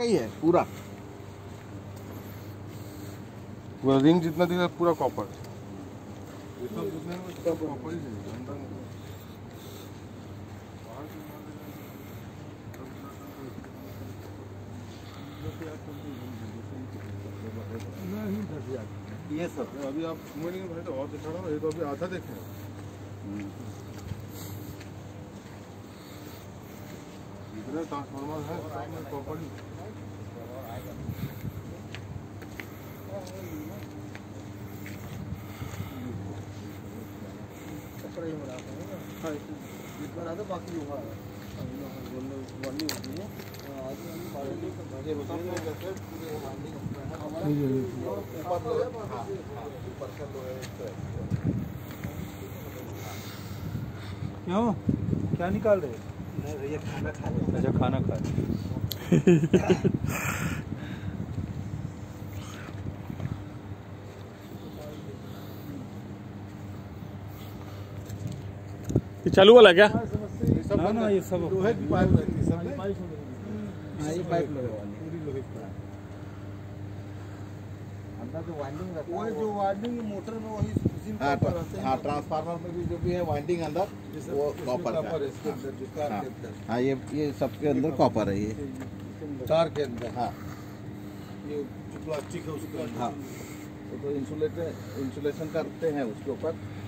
का ही है पूरा, पूरा रिंग जितना दिख रहा है पूरा कॉपर। ये सब अभी आप भाई तो और दिखा रहा हूँ, ये तो अभी आधा देखे इतना ट्रांसफार्मर है कॉपर। क्यों क्या निकाल रहे? नहीं भैया खाना खा रहे। अच्छा खाना खा रहे। चालू वाला क्या? ना ना ये सब लोहे की पाइप रहती है, सब पाइप लोहे की। अंदर जो वाइंडिंग रहता है वो जो वाइंडिंग मोटर में वही उसी में रहता है। ट्रांसफार्मर में भी जो भी है वाइंडिंग अंदर वो कॉपर का। हां ये सब के अंदर कॉपर है, ये तार के अंदर। हां ये जो प्लास्टिक है उसके अंदर, हां तो इंसुलेशन करते हैं उसके ऊपर।